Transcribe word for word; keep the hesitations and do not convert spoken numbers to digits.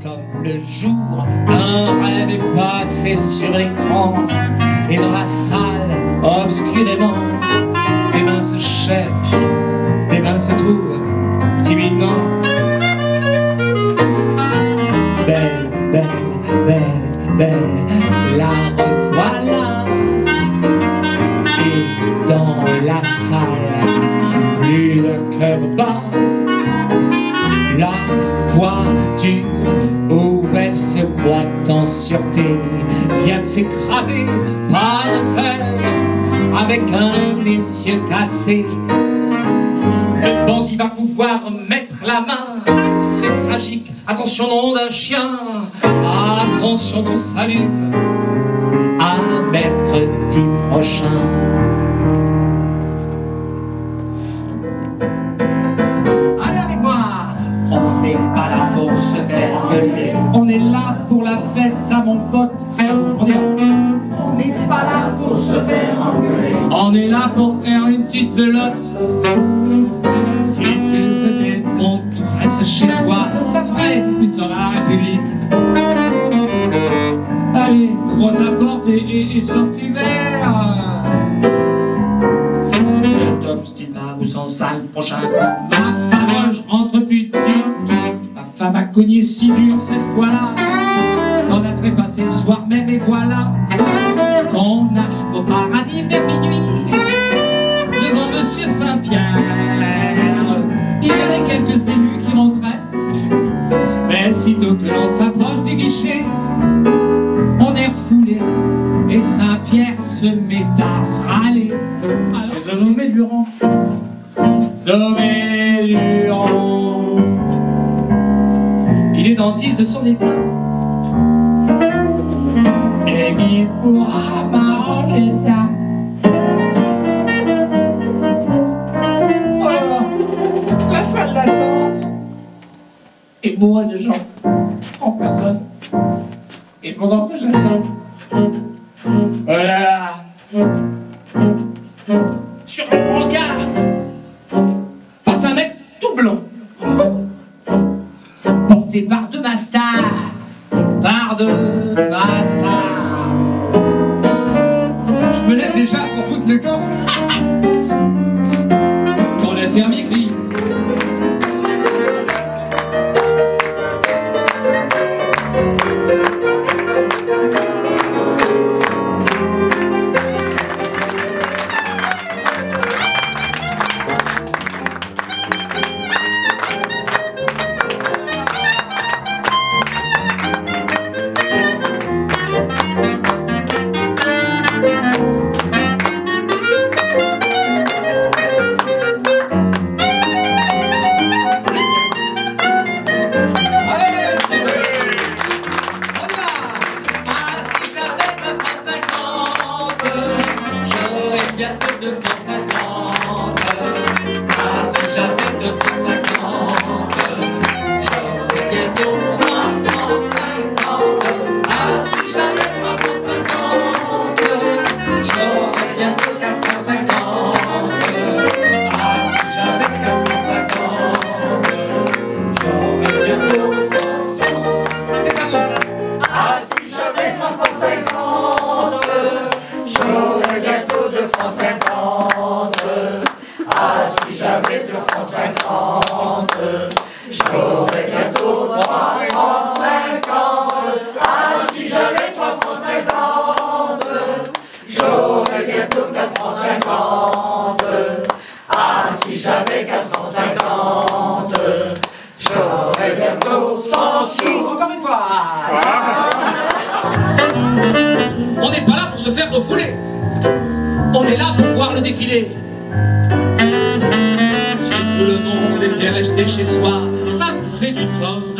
Comme le jour, un rêve est passé sur l'écran, et dans la salle, obscurément, des mains se cherchent, des mains se trouvent, timidement. Belle, belle, belle, belle, la revoilà. Et dans la salle, plus le cœur bat, la voiture où elle se croit en sûreté vient de s'écraser par terre avec un essieu cassé. Le bandit va pouvoir mettre la main, c'est tragique, attention nom d'un chien, attention tout s'allume, à mercredi prochain. On est là pour la fête à mon pote, on est on n'est pas là pour se faire engueuler. On est là pour faire une petite belote. Si tu faisais mon tout reste chez soi, ça ferait du temps la République. Allez, ouvre ta porte et, et, et sors tes verres. Le top style va ou sans salle prochain. Ma paroge entre putes. Femme a cogné si dur cette fois-là, qu'on a trépassé le soir même et voilà, qu'on arrive au paradis vers minuit, devant Monsieur Saint-Pierre. Il y avait quelques élus qui rentraient, mais sitôt que l'on s'approche du guichet, on est refoulé, et Saint-Pierre se met à râler. Alors je nommais Durand, nommé Durand. Il est dentiste de son état. Et qui pourra m'arranger ça? Oh là là, la salle d'attente est bourrée de gens en personne. Et pendant que j'attends, oh là là, sur le brancard passe un mec tout blanc. Porté par deux bastards, par deux bastards. Je me lève déjà pour foutre le camp. Quand le fermier crie. On n'est pas là pour se faire refouler. On est là pour voir le défilé. Si tout le monde était resté chez soi, ça ferait du tort.